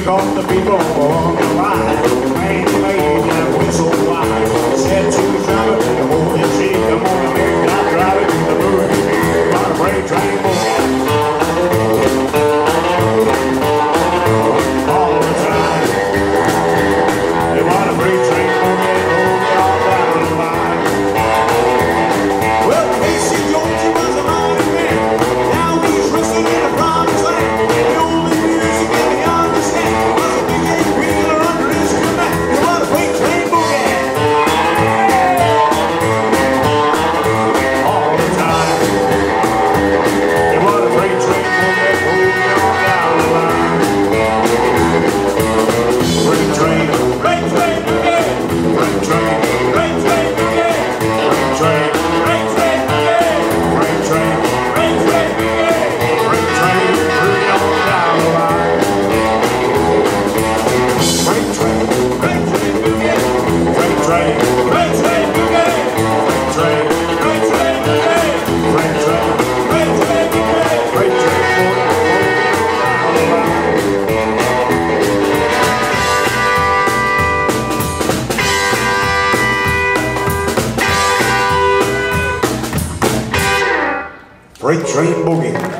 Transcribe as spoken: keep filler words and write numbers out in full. because the people on the ride, man playing that whistle wide. Said to the driver, oh, you see, come on, American, I'm driving to the moon, got a freight train for all the time. You want a freight train for me, hold me all down the line. Well, Casey Jones, he was a mighty man. Now he's resting in the promised land. The only music that he understands was a big eight wheeler under his command. You want a freight train for me all the time. You want a freight train for me, hold me all down the line. Freight train, freight train, yeah, freight train, freight train, yeah, freight train, freight train, yeah, freight train, freight train, yeah, freight train, hurry on down the line. Freight train, freight train, yeah, freight train, freight train, yeah, freight train, freight train, yeah, freight train, freight train, yeah, freight train, hold me all down the line. Freight Train Boogie.